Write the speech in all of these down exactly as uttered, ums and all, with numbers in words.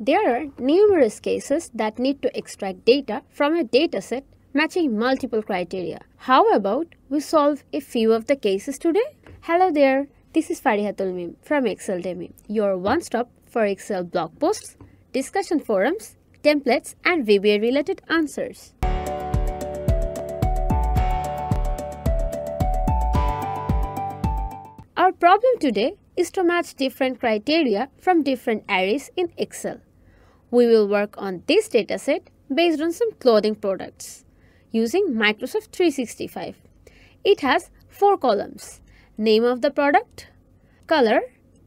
There are numerous cases that need to extract data from a dataset matching multiple criteria. How about we solve a few of the cases today? Hello there, this is Farihatul Mim from ExcelDemy, your one-stop for Excel blog posts, discussion forums, templates and V B A-related answers. Our problem today is to match different criteria from different arrays in Excel. We will work on this dataset based on some clothing products using Microsoft three sixty-five. It has four columns: name of the product, color,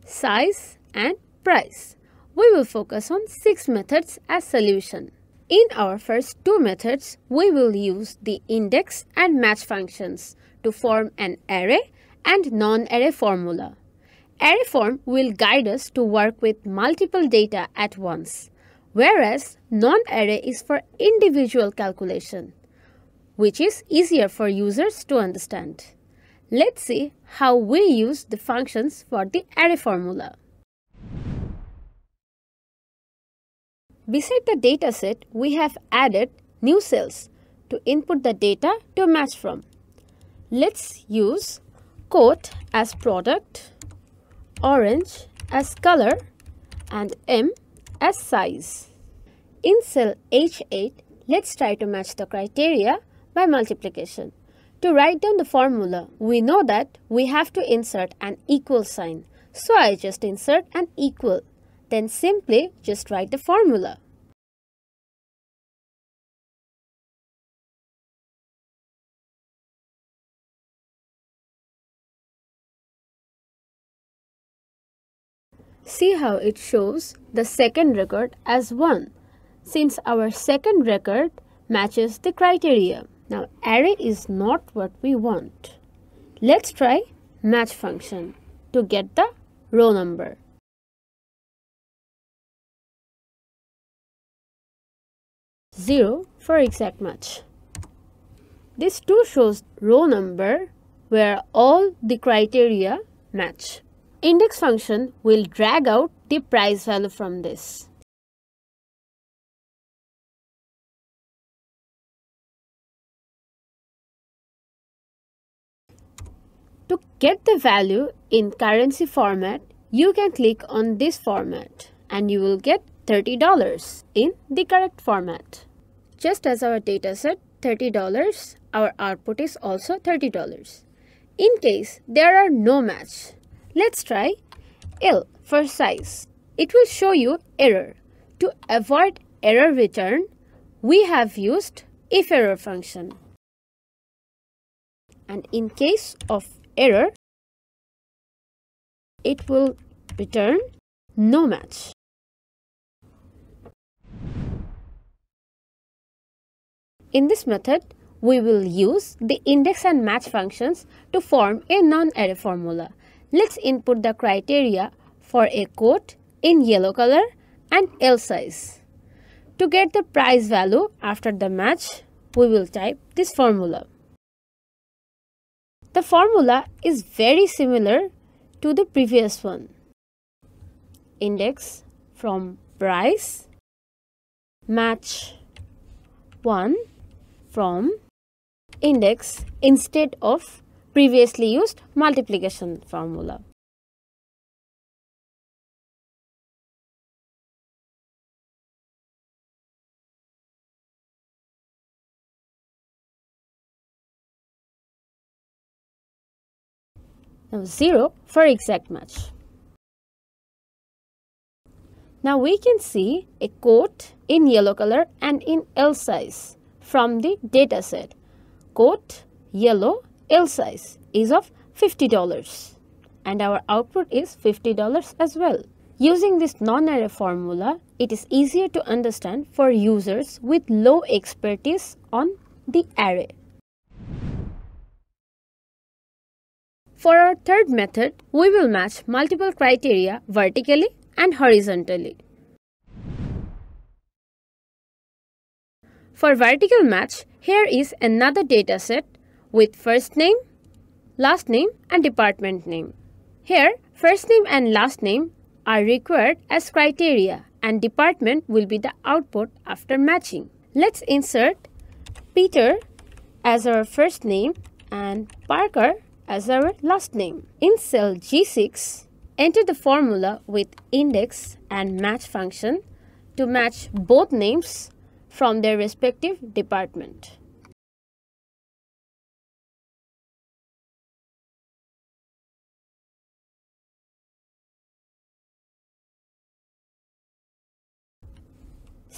size, and price. We will focus on six methods as solution. In our first two methods, we will use the index and match functions to form an array and non-array formula. Array form will guide us to work with multiple data at once, whereas non-array is for individual calculation, which is easier for users to understand. Let's see how we use the functions for the array formula. Beside the dataset, we have added new cells to input the data to match from. Let's use coat as product, orange as color, and M as size. In cell H eight, let's try to match the criteria by multiplication. To write down the formula, we know that we have to insert an equal sign. So I just insert an equal. Then simply just write the formula. See how it shows the second record as one, since our second record matches the criteria. Now array is not what we want. Let's try match function to get the row number. zero for exact match. This too shows row number where all the criteria match. Index function will drag out the price value from this. To get the value in currency format, you can click on this format and you will get thirty dollars in the correct format. Just as our data set thirty dollars, our output is also thirty dollars. In case there are no match, let's try L for size. It will show you error. To avoid error return, we have used IFERROR function. And in case of error, it will return no match. In this method, we will use the index and match functions to form a non-array formula. Let's input the criteria for a coat in yellow color and L size. To get the price value after the match, we will type this formula. The formula is very similar to the previous one. Index from price, match one from index instead of previously used multiplication formula. Now zero for exact match. Now we can see a coat in yellow color and in L size from the dataset. Coat yellow L size is of fifty dollars and our output is fifty dollars as well. Using this non-array formula, it is easier to understand for users with low expertise on the array. For our third method, we will match multiple criteria vertically and horizontally. For vertical match, here is another dataset with first name, last name and department name. Here, first name and last name are required as criteria and department will be the output after matching. Let's insert Peter as our first name and Parker as our last name. In cell G six, enter the formula with index and match function to match both names from their respective department.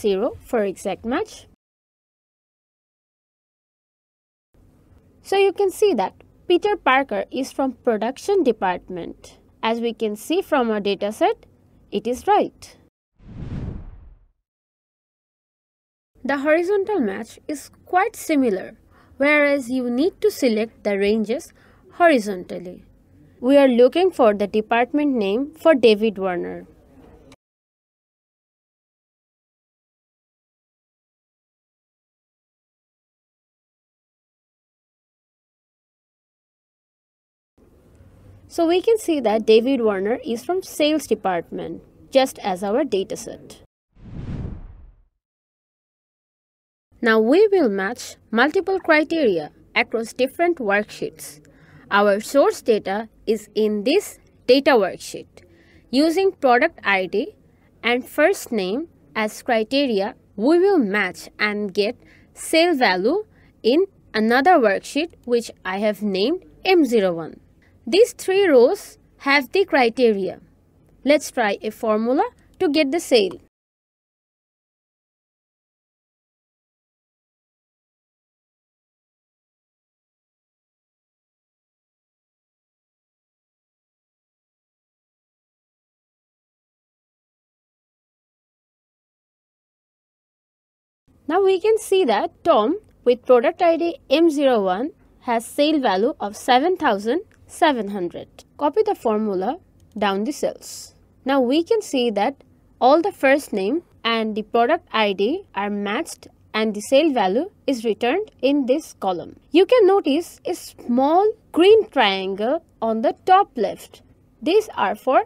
zero for exact match. So you can see that Peter Parker is from production department. As we can see from our dataset, it is right. The horizontal match is quite similar, whereas you need to select the ranges horizontally. We are looking for the department name for David Warner. So we can see that David Warner is from sales department, just as our dataset. Now we will match multiple criteria across different worksheets. Our source data is in this data worksheet. Using product I D and first name as criteria, we will match and get sale value in another worksheet which I have named M zero one. These three rows have the criteria. Let's try a formula to get the sale. Now we can see that Tom with product I D M zero one has sale value of seven thousand seven hundred. Copy the formula down the cells. Now we can see that all the first name and the product I D are matched and the sale value is returned in this column. You can notice a small green triangle on the top left. These are for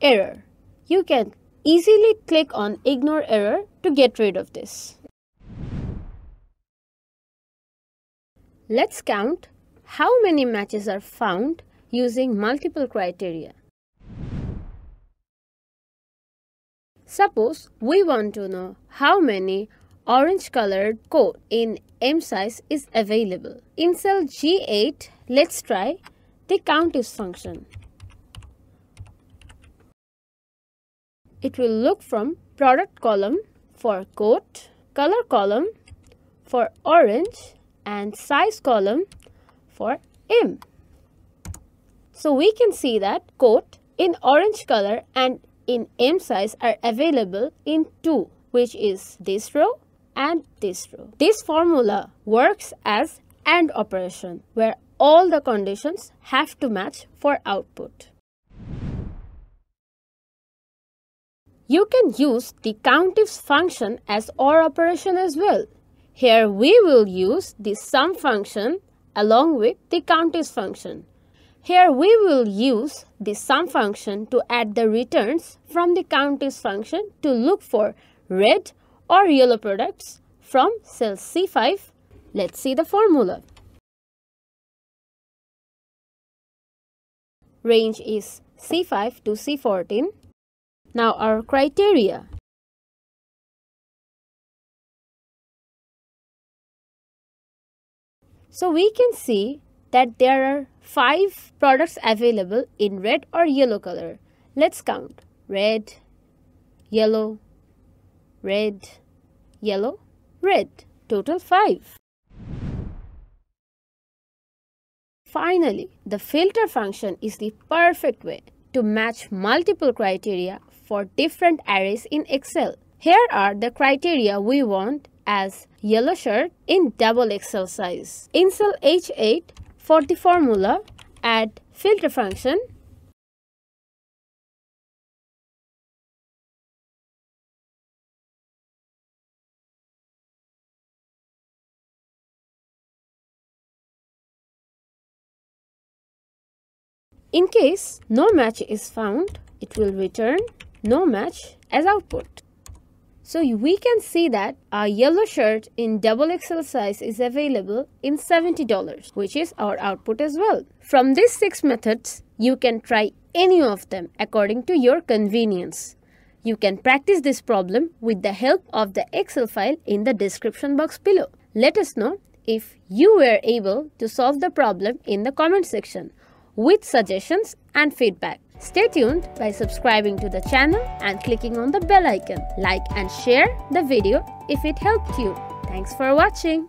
error. You can easily click on ignore error to get rid of this. Let's count how many matches are found using multiple criteria. Suppose we want to know how many orange colored code in M size is available. In cell G eight, let's try the COUNTIFS function. It will look from product column for code, color column for orange and size column for M. So we can see that code in orange color and in M size are available in two, which is this row and this row. This formula works as AND operation, where all the conditions have to match for output. You can use the COUNTIFS function as OR operation as well. Here we will use the SUM function along with the COUNTIFS function. Here we will use the SUM function to add the returns from the COUNTIFS function to look for red or yellow products from cell C five. Let's see the formula. Range is C five to C fourteen. Now our criteria. So we can see that there are five products available in red or yellow color. Let's count. Red, yellow, red, yellow, red. Total five. Finally, the filter function is the perfect way to match multiple criteria for different arrays in Excel. Here are the criteria we want as yellow shirt in double Excel size. In cell H eight, for the formula, add filter function. In case no match is found, it will return no match as output. So we can see that our yellow shirt in double X L size is available in seventy dollars, which is our output as well. From these six methods, you can try any of them according to your convenience. You can practice this problem with the help of the Excel file in the description box below. Let us know if you were able to solve the problem in the comment section with suggestions and feedback. Stay tuned by subscribing to the channel and clicking on the bell icon. Like and share the video if it helped you. Thanks for watching.